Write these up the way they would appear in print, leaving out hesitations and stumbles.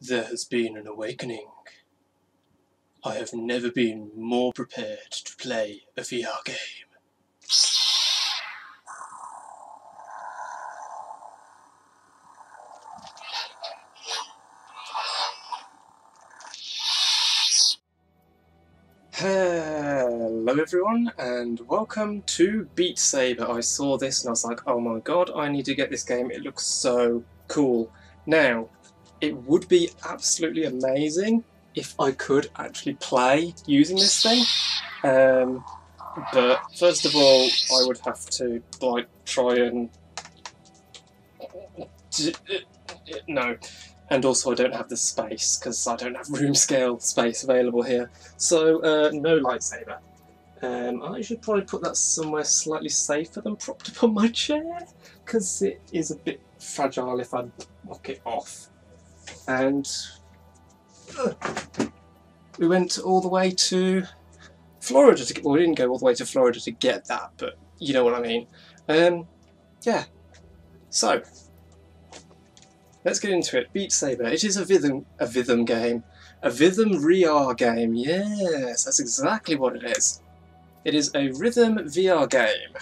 There has been an awakening. I have never been more prepared to play a VR game. Hello everyone and welcome to Beat Saber. I saw this and I was like, oh my god, I need to get this game, it looks so cool. Now, it would be absolutely amazing if I could actually play using this thing, but first of all I would have to like try and no, and also I don't have the space because I don't have room scale space available here, so no lightsaber. I should probably put that somewhere slightly safer than propped up on my chair because it is a bit fragile if I knock it off. And we went all the way to Florida to get, well, we didn't go all the way to Florida to get that, but you know what I mean. Yeah, so let's get into it. Beat Saber, it is a rhythm game, a rhythm VR game, yes, that's exactly what it is. It is a rhythm VR game.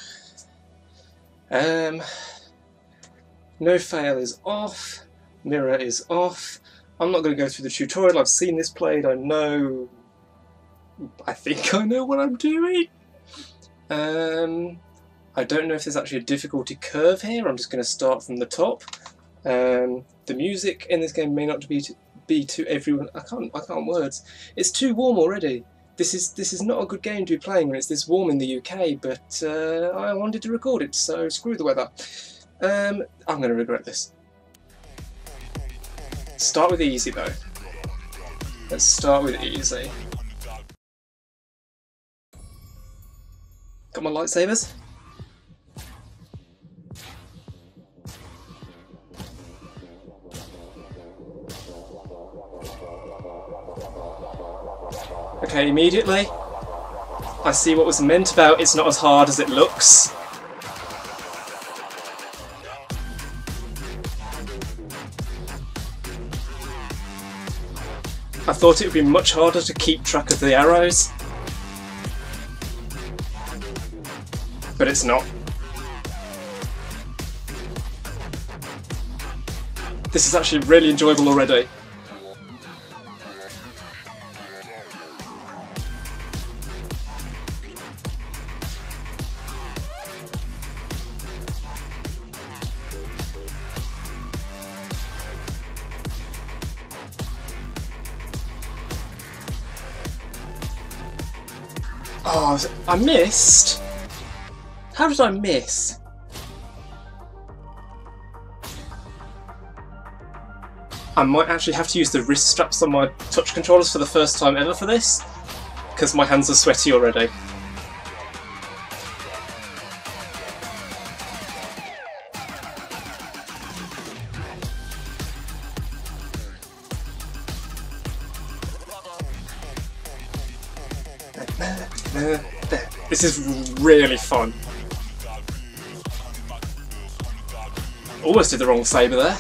No fail is off, mirror is off. I'm not going to go through the tutorial, I've seen this played, I know... I think I know what I'm doing! I don't know if there's actually a difficulty curve here, I'm just going to start from the top. The music in this game may not be to everyone... I can't words. It's too warm already. This is not a good game to be playing when it's this warm in the UK, but I wanted to record it, so screw the weather. I'm going to regret this. Start with easy though. Let's start with easy. Got my lightsabers? Okay, immediately I see what was meant about it's not as hard as it looks. I thought it would be much harder to keep track of the arrows, but it's not. This is actually really enjoyable already. Oh, I missed? How did I miss? I might actually have to use the wrist straps on my touch controllers for the first time ever for this, because my hands are sweaty already. This is really fun. Almost did the wrong saber there.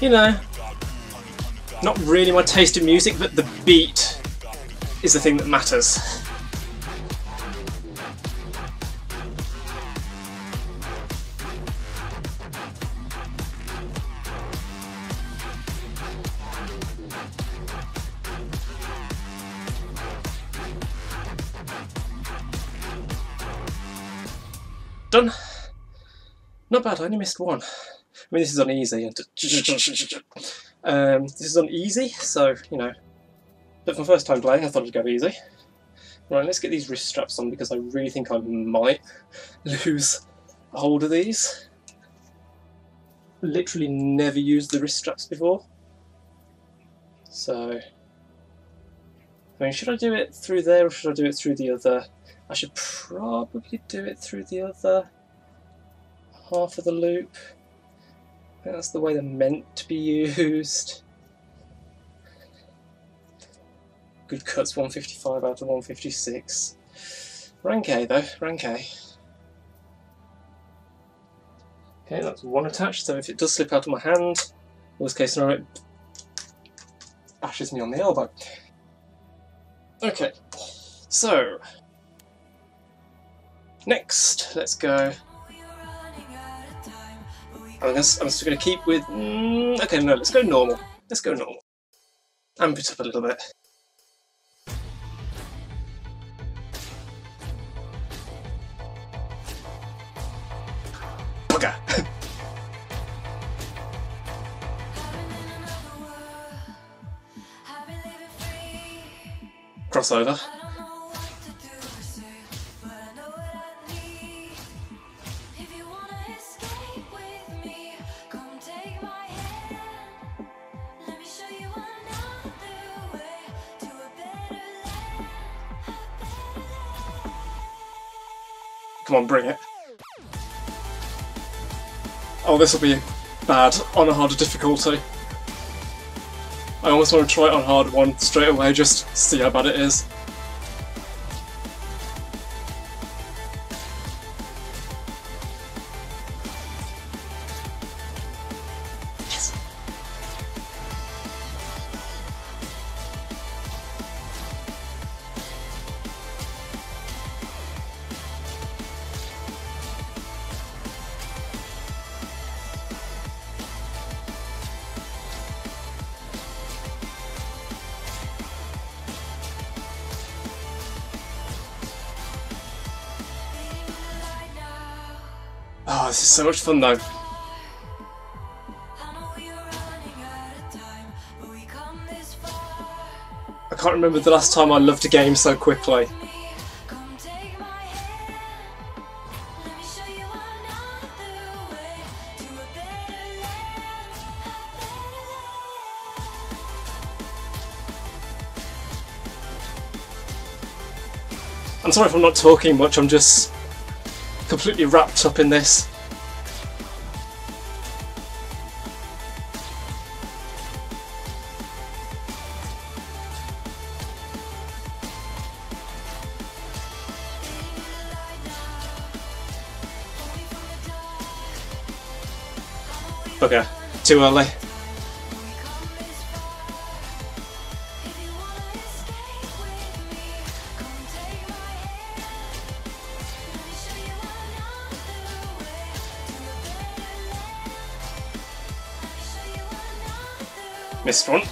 You know, not really my taste in music, but the beat is the thing that matters. Done. Not bad, I only missed one. I mean, this is on easy. This is on easy, so, you know. But for my first time playing, I thought I'd go easy. Right, let's get these wrist straps on because I really think I might lose hold of these. Literally never used the wrist straps before. So, I mean, should I do it through there or should I do it through the other? I should probably do it through the other half of the loop. That's the way they're meant to be used. good cuts, 155 out of 156. Rank A though, rank A. Okay, that's one attached, so if it does slip out of my hand, worst case scenario, it bashes me on the elbow. Okay, so next, let's go. I'm still going to keep with. Okay, no, let's go normal. Let's go normal. Amp it up a little bit. Okay. Crossover. Come on, bring it. Oh, this will be bad on a harder difficulty. I almost want to try it on hard one straight away, just see how bad it is. Yes. Oh, this is so much fun though. I can't remember the last time I loved a game so quickly. I'm sorry if I'm not talking much, I'm just completely wrapped up in this. Okay, too early. Missed one.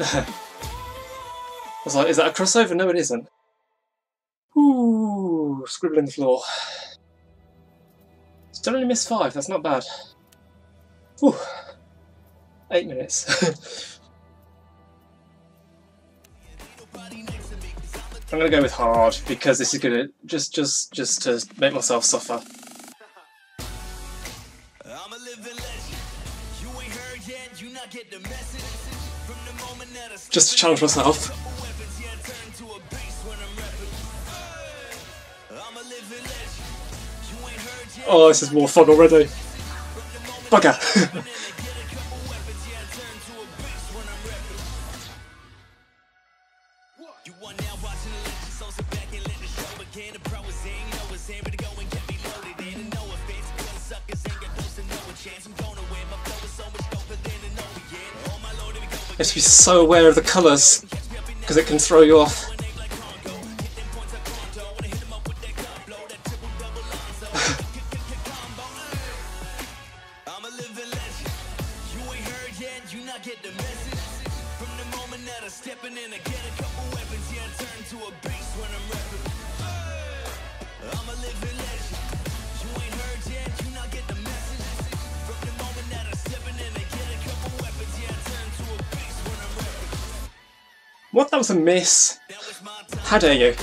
I was like, is that a crossover? No, it isn't. Ooh, scribbling the floor. Still only missed 5, that's not bad. Ooh, 8 minutes. I'm gonna go with hard because this is gonna just to make myself suffer. I'm a living legend. You ain't heard yet, you not get the message from the moment that I just to challenge myself. Oh, this is more fun already. Bugger! You have to be so aware of the colours because it can throw you off. What? That was a miss. How dare you?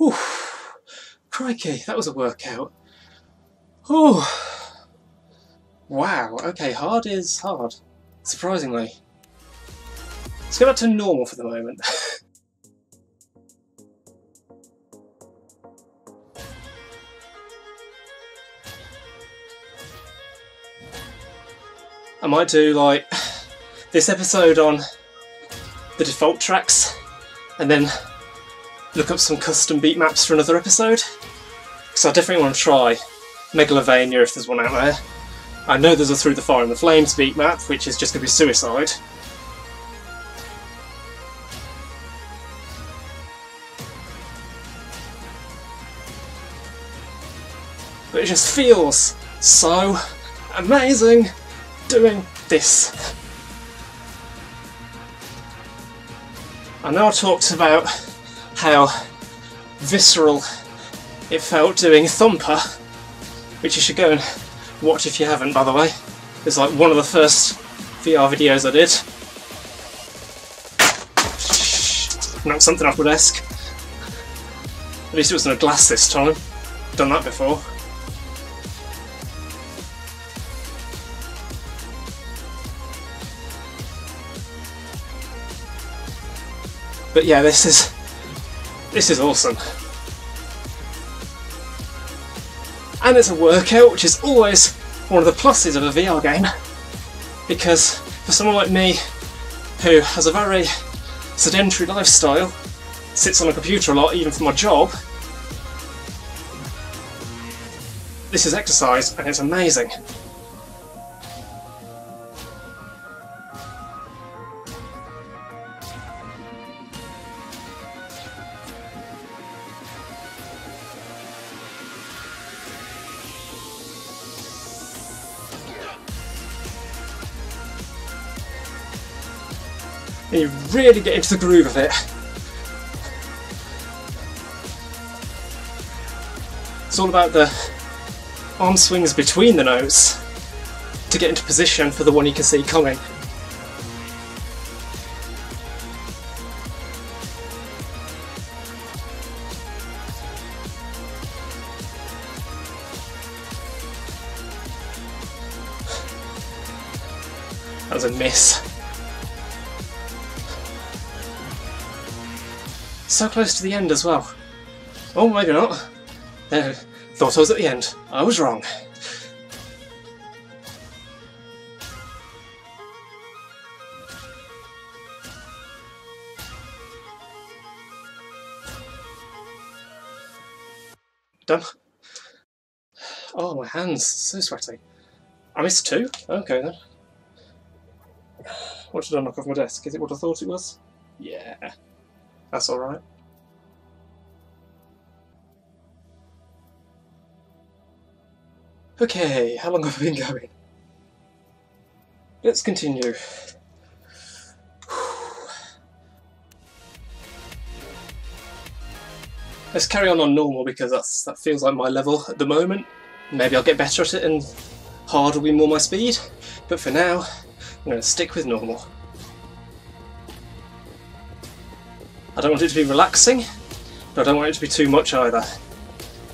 Oof, crikey, that was a workout. Oh, wow, okay, hard is hard, surprisingly. Let's go back to normal for the moment. I might do like this episode on the default tracks and then look up some custom beat maps for another episode, because I definitely want to try Megalovania if there's one out there. I know there's a Through the Fire and the Flames beat map, which is just going to be suicide. But it just feels so amazing doing this. I know I talked about how visceral it felt doing Thumper, which you should go and watch if you haven't, by the way. It's like one of the first VR videos I did. Knocked something off my desk. At least it wasn't a glass this time. I've done that before. But yeah, this is awesome. And it's a workout, which is always one of the pluses of a VR game, because for someone like me who has a very sedentary lifestyle, sits on a computer a lot even for my job, this is exercise and it's amazing. And you really get into the groove of it. It's all about the arm swings between the notes to get into position for the one you can see coming. That was a miss. So close to the end as well. Oh, maybe not. No, thought I was at the end. I was wrong. Done. Oh, my hands, so sweaty. I missed two? Okay then. What did I knock off my desk? Is it what I thought it was? Yeah. That's alright. Okay, how long have we been going? Let's continue. Let's carry on normal, because that feels like my level at the moment. Maybe I'll get better at it and hard will be more my speed, but for now I'm going to stick with normal. I don't want it to be relaxing, but I don't want it to be too much either.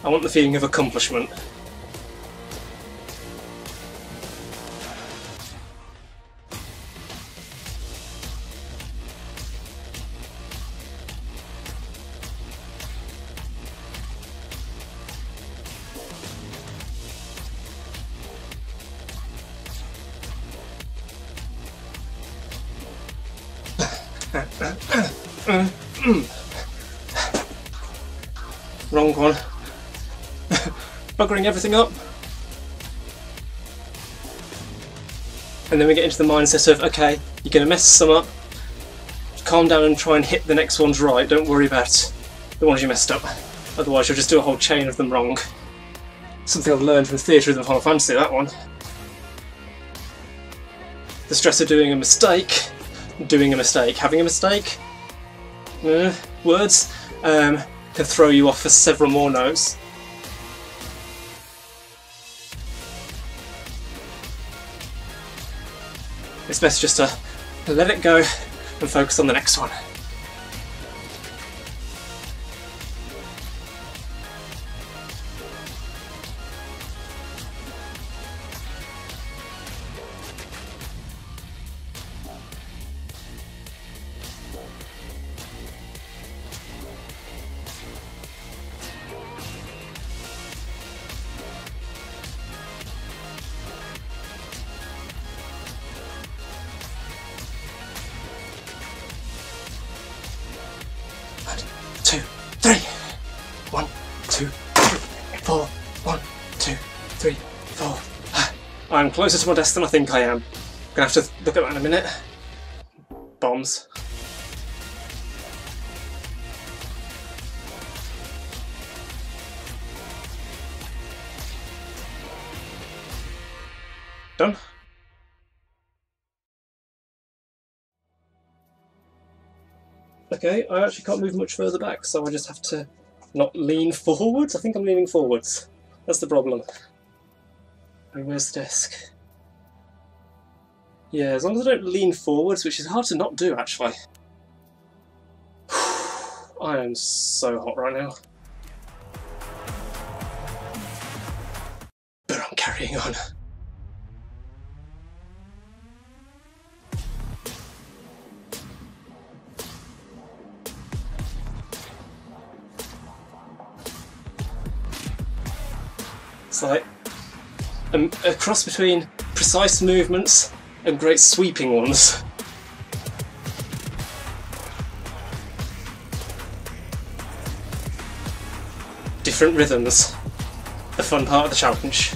I want the feeling of accomplishment. Wrong one. Buggering everything up. And then we get into the mindset of, okay, you're going to mess some up, calm down and try and hit the next ones right, don't worry about the ones you messed up, otherwise you'll just do a whole chain of them wrong. Something I've learned from Theatre of the Final Fantasy, that one. The stress of having a mistake, words, can throw you off for several more notes. It's best just to let it go and focus on the next one. 3, 4. I'm closer to my death than I think I am. I'm gonna have to look at that in a minute. Bombs. Done. Okay, I actually can't move much further back, so I just have to not lean forwards. I think I'm leaning forwards. That's the problem. I mean, where's the desk? Yeah, as long as I don't lean forwards, which is hard to not do, actually. I am so hot right now. But I'm carrying on. It's like a cross between precise movements and great sweeping ones. Different rhythms. The fun part of the challenge.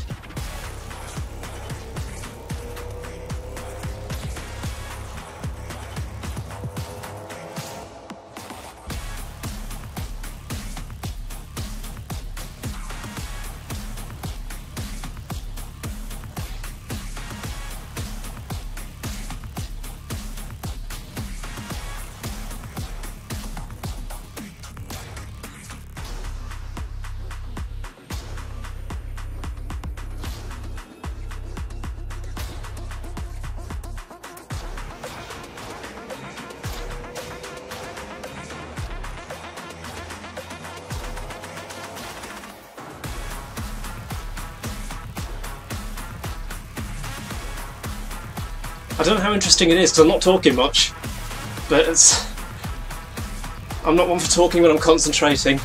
I don't know how interesting it is because I'm not talking much, but it's... I'm not one for talking when I'm concentrating.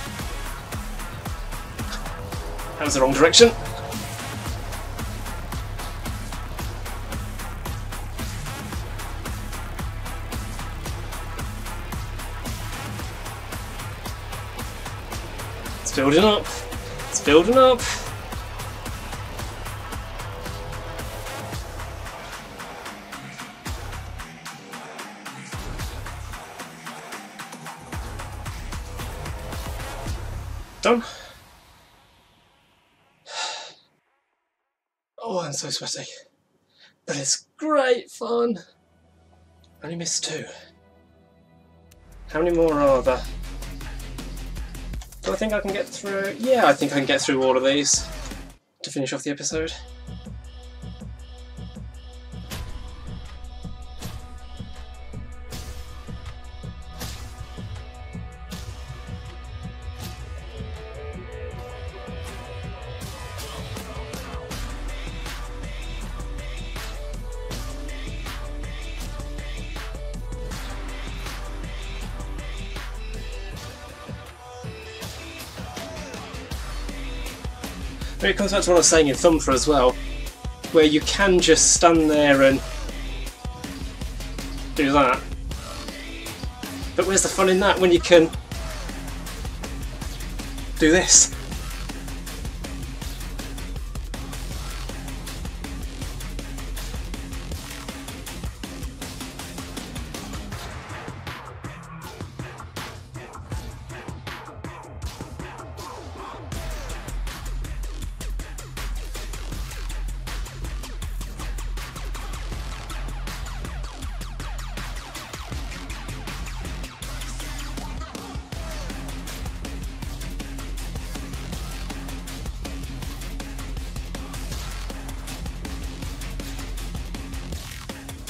That was the wrong direction. It's building up. It's building up. Done. Oh, I'm so sweaty. But it's great fun. I only missed 2. How many more are there? Do I think I can get through? Yeah, I think I can get through all of these to finish off the episode. But it comes back to what I was saying in Thumper as well, where you can just stand there and do that. But where's the fun in that when you can do this?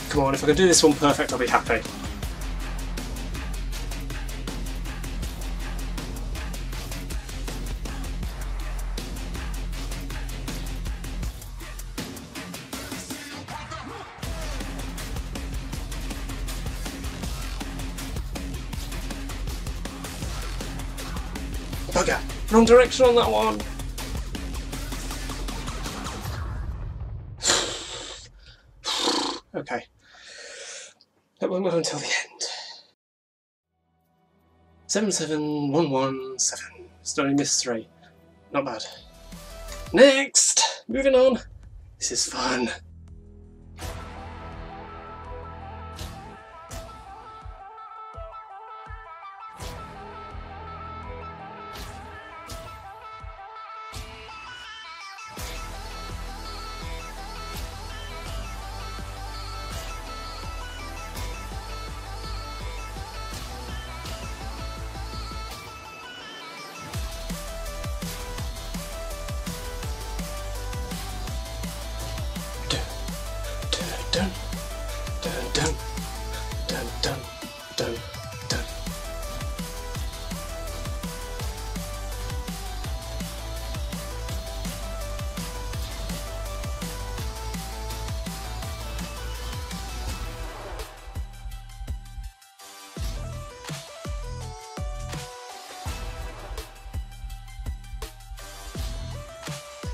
Come on, if I can do this one perfect, I'll be happy. Bugger! Wrong direction on that one! Okay. That won't go until the end. 7, 7, 1, 1, 7. Still only missed 3. Not bad. Next! Moving on. This is fun.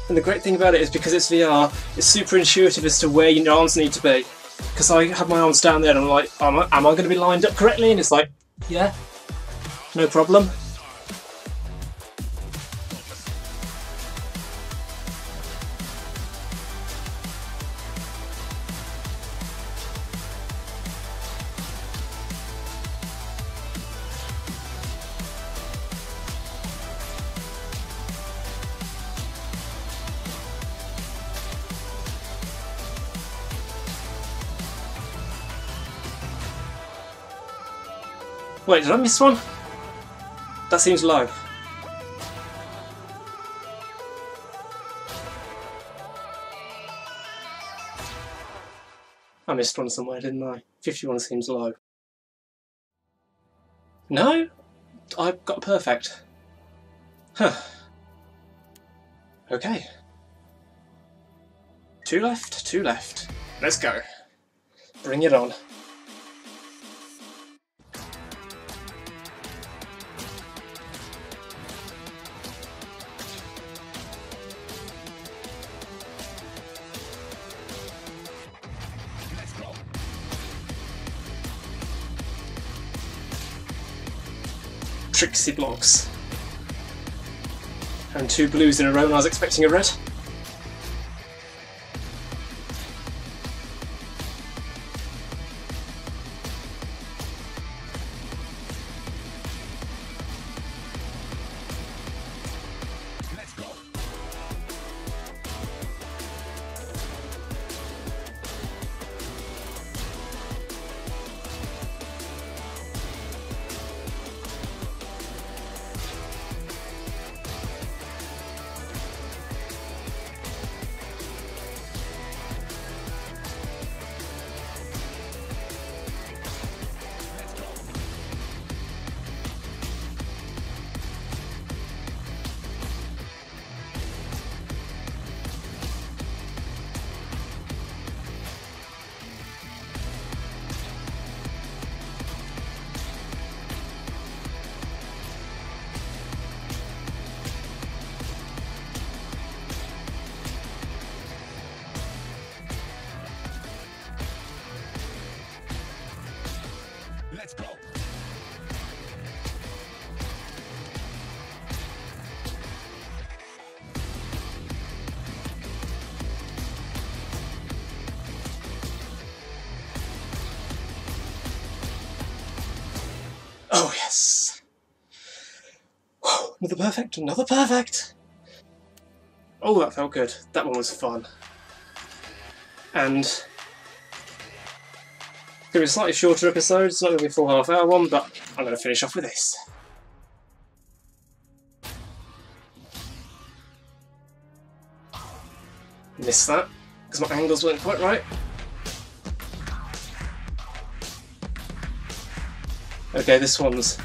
And the great thing about it is because it's VR, it's super intuitive as to where your arms need to be. Because I have my arms down there and I'm like, am I going to be lined up correctly? And it's like, yeah, no problem. Wait, did I miss one? That seems low. I missed one somewhere, didn't I? 51 seems low. No? I've got perfect. Huh. Okay. Two left, two left. Let's go. Bring it on. Trixie blocks. And two blues in a row, and I was expecting a red. Let's go. Let's go. Oh yes. Whew, another perfect, another perfect. Oh, that felt good. That one was fun. And it's going to be a slightly shorter episode, it's not going to be a full half-hour one, but I'm going to finish off with this. Missed that, because my angles weren't quite right. Okay, this one's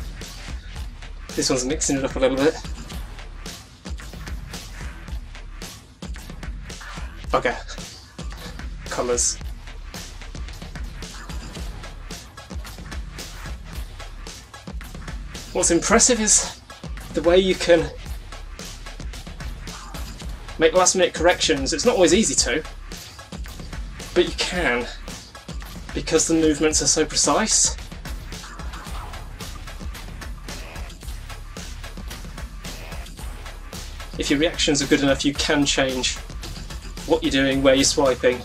mixing it up a little bit. Okay. Colours. What's impressive is the way you can make last-minute corrections. It's not always easy to, but you can, because the movements are so precise. If your reactions are good enough, you can change what you're doing, where you're swiping.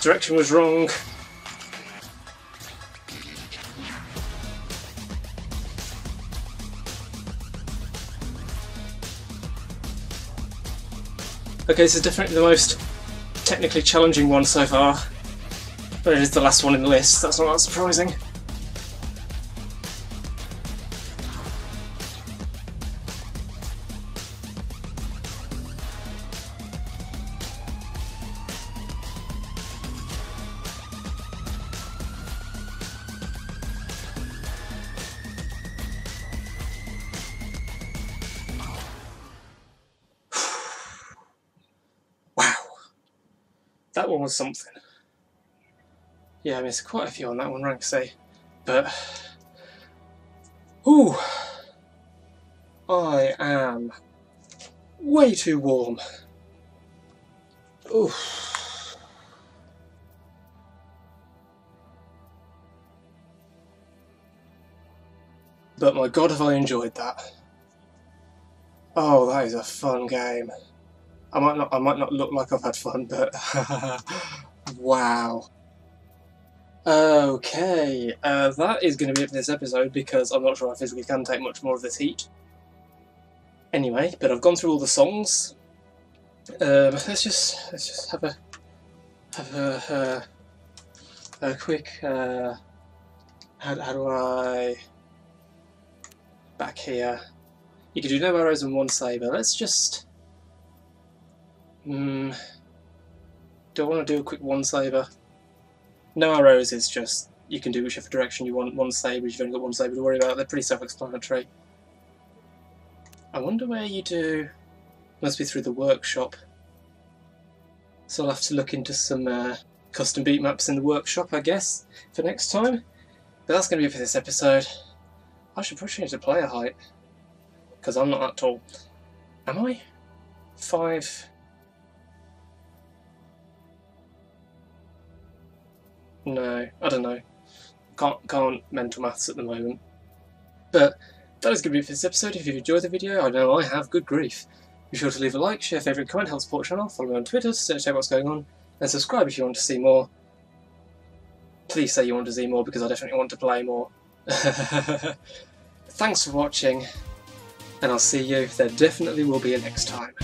Direction was wrong. Okay, this is definitely the most technically challenging one so far, but it is the last one in the list, so that's not that surprising. That one was something. Yeah, I missed quite a few on that one, rank C. But, ooh, I am way too warm. Ooh. But my god, have I enjoyed that. Oh, that is a fun game. I might not look like I've had fun, but wow. Okay, that is going to be it for this episode because I'm not sure I physically can take much more of this heat. Anyway, but I've gone through all the songs. Let's just have a quick. How do I back here? You can do no arrows and one saber. Let's just. Do I want to do a quick one saber? No arrows is just you can do whichever direction you want. One saber, you've only got one saber to worry about. They're pretty self-explanatory. I wonder where you do. Must be through the workshop. So I'll have to look into some custom beat maps in the workshop, I guess, for next time. But that's going to be it for this episode. I should probably change the player height because I'm not that tall. Am I? 5. No, I don't know. Can't mental maths at the moment. But that is going to be it for this episode. If you've enjoyed the video, I know I have, good grief. Be sure to leave a like, share, favourite, comment, help support the channel, follow me on Twitter to search out what's going on, and subscribe if you want to see more. Please say you want to see more because I definitely want to play more. Thanks for watching, and I'll see you. There definitely will be a next time.